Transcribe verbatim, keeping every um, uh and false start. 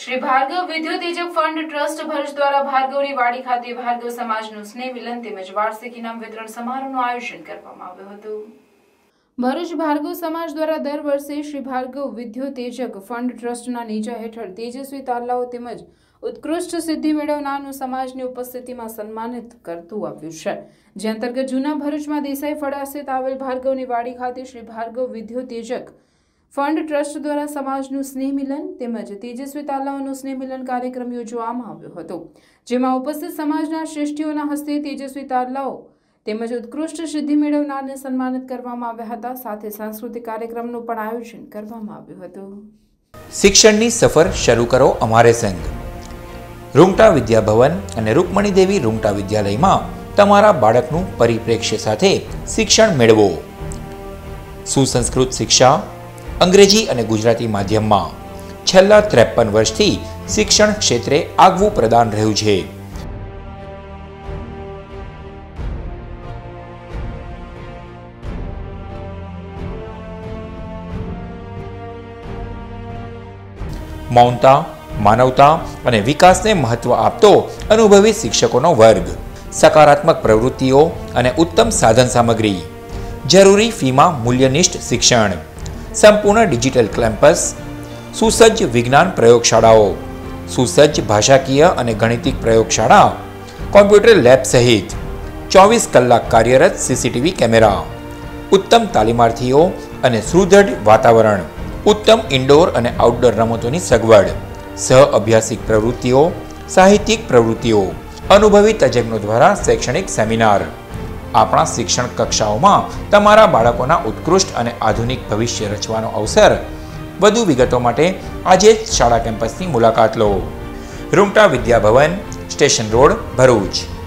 श्री भार्गव विद्योतेजक fund trust Bharuch द्वारा भार्गवनी वाडी खाते भार्गव समाजનું સ્નેહ મિલન તેમજ વાર્ષિક ઇનામ વિતરણ સમારોહનું આયોજન કરવામાં આવ્યું હતું। भरूच भार्गव समाज द्वारा दर वर्षे श्री भार्गव विद्योतेजक फंड ट्रस्ट ना नीजा हेठळ तेजस्वी तालाओ तेमज उत्कृष्ट सिद्धि मेळवनारनो समाजनी उपस्थितिमां सन्मानित करतुं आव्युं छे। जे अंतर्गत जूना भरूचमां देसाई फळा स्थित आवेल भार्गवनी वाडी खाते श्री भार्गव विद्योतेजक फंड ट्रस्ट द्वारा समाजनुं स्नेह मिलन तेमज तेजस्वी तालाओनुं स्नेह मिलन कार्यक्रम योजवामां आव्यो हतो, जेमां उपस्थित समाजना श्रेष्ठीओना हस्ते तेजस्वी तालाओ તેમજ उत्कृष्ट सिद्धि મેળવનારને સન્માનિત કરવામાં આવ્યા હતા। સાથે સાંસ્કૃતિક કાર્યક્રમનું પણ આયોજન કરવામાં આવ્યું હતું। શિક્ષણની સફર શરૂ કરો અમારે સંગ। રૂંગટા વિદ્યાભવન અને રૂકમણી દેવી રૂંગટા વિદ્યાલયમાં તમારા બાળકનું પરિપ્રેક્ષ્ય સાથે શિક્ષણ મેળવો। સુસંસ્કૃત શિક્ષા અંગ્રેજી અને ગુજરાતી માધ્યમમાં છેલ્લા ત્રેપન વર્ષથી શિક્ષણ ક્ષેત્રે આગવું પ્રદાન રહ્યું છે। मौनता, मानवता और विकास ने महत्व आपतो अनुभवी शिक्षकों वर्ग, सकारात्मक प्रवृत्तिओ और उत्तम साधन सामग्री, जरूरी फी में मूल्यनिष्ठ शिक्षण, संपूर्ण डिजिटल कैम्पस, सुसज्ज विज्ञान प्रयोगशालाओ, सुसज्ज भाषाकीय और गणितिक प्रयोगशाला, कॉम्प्यूटर लैब सहित चौवीस कलाक कार्यरत सीसीटीवी कैमरा, उत्तम तालीमार्थीओ और सुदृढ़ वातावरण, उत्तम इंडोर और आउटडोर रमतों की सगवड़, सह अभ्यासिक प्रवृत्तिओ, साहित्यिक प्रवृत्तिओ, अनुभवी तज्ञों द्वारा शैक्षणिक सेमिनार। आपणा शिक्षण कक्षाओं में तमारा बाळकोना उत्कृष्ट और आधुनिक भविष्य रचवानो अवसर। वधु विगतो माटे आजे शाला केम्पसनी मुलाकात लो। Rumta Vidyabhavan, station road, Bharuch.